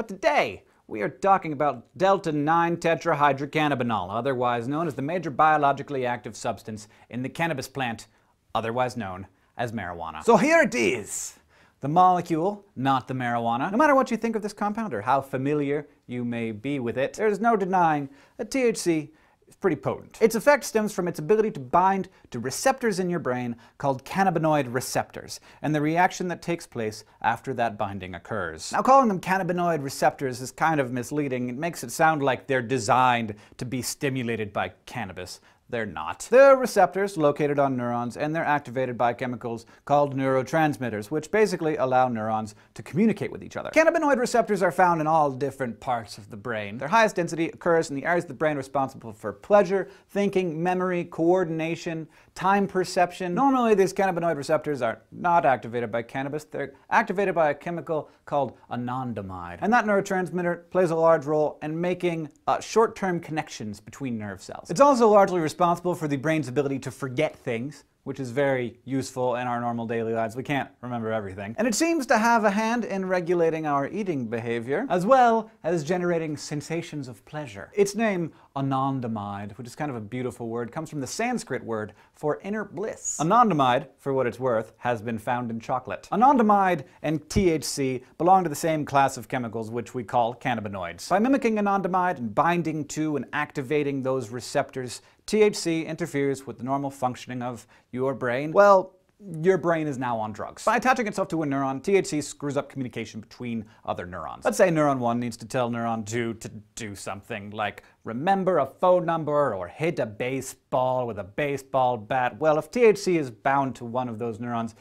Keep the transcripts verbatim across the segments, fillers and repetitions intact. But today, we are talking about delta nine tetrahydrocannabinol, otherwise known as the major biologically active substance in the cannabis plant, otherwise known as marijuana. So here it is! The molecule, not the marijuana. No matter what you think of this compound or how familiar you may be with it, there's no denying that T H C is pretty potent. Its effect stems from its ability to bind to receptors in your brain called cannabinoid receptors, and the reaction that takes place after that binding occurs. Now, calling them cannabinoid receptors is kind of misleading. It makes it sound like they're designed to be stimulated by cannabis. They're not. They're receptors located on neurons, and they're activated by chemicals called neurotransmitters, which basically allow neurons to communicate with each other. Cannabinoid receptors are found in all different parts of the brain. Their highest density occurs in the areas of the brain responsible for pleasure, thinking, memory, coordination, time perception. Normally, these cannabinoid receptors are not activated by cannabis. They're activated by a chemical called anandamide. And that neurotransmitter plays a large role in making uh, short-term connections between nerve cells. It's also largely responsible responsible for the brain's ability to forget things, which is very useful in our normal daily lives. We can't remember everything. And it seems to have a hand in regulating our eating behavior, as well as generating sensations of pleasure. Its name, anandamide, which is kind of a beautiful word, comes from the Sanskrit word for inner bliss. Anandamide, for what it's worth, has been found in chocolate. Anandamide and T H C belong to the same class of chemicals, which we call cannabinoids. By mimicking anandamide and binding to and activating those receptors, T H C interferes with the normal functioning of your brain. Well, your brain is now on drugs. By attaching itself to a neuron, T H C screws up communication between other neurons. Let's say neuron one needs to tell neuron two to do something, like remember a phone number or hit a baseball with a baseball bat. Well, if T H C is bound to one of those neurons,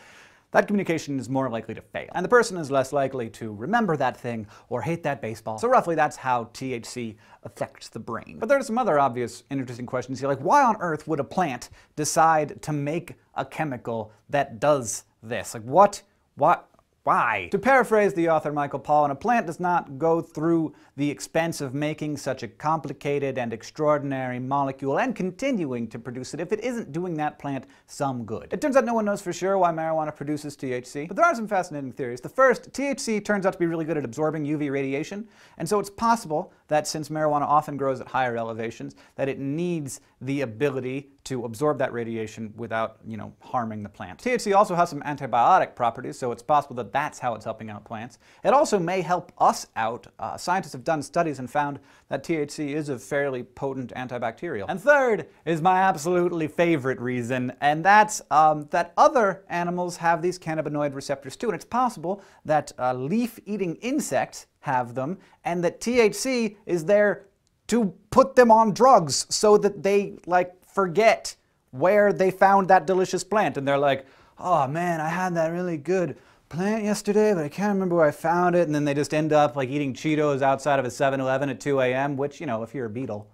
that communication is more likely to fail, and the person is less likely to remember that thing or hit that baseball. So roughly, that's how T H C affects the brain. But there's some other obvious and interesting questions here, like why on earth would a plant decide to make a chemical that does this? Like what, what, why? To paraphrase the author Michael Pollan, a plant does not go through the expense of making such a complicated and extraordinary molecule and continuing to produce it if it isn't doing that plant some good. It turns out no one knows for sure why marijuana produces T H C, but there are some fascinating theories. The first, T H C turns out to be really good at absorbing U V radiation, and so it's possible that since marijuana often grows at higher elevations, that it needs the ability to absorb that radiation without, you know, harming the plant. T H C also has some antibiotic properties, so it's possible that that's how it's helping out plants. It also may help us out. Uh, scientists have done studies and found that T H C is a fairly potent antibacterial. And third is my absolutely favorite reason, and that's um, that other animals have these cannabinoid receptors too, and it's possible that uh, leaf-eating insects have them, and that T H C is there to put them on drugs so that they, like, forget where they found that delicious plant, and they're like, oh man, I had that really good plant yesterday, but I can't remember where I found it, and then they just end up like eating Cheetos outside of a seven eleven at two A M, which, you know, if you're a beetle,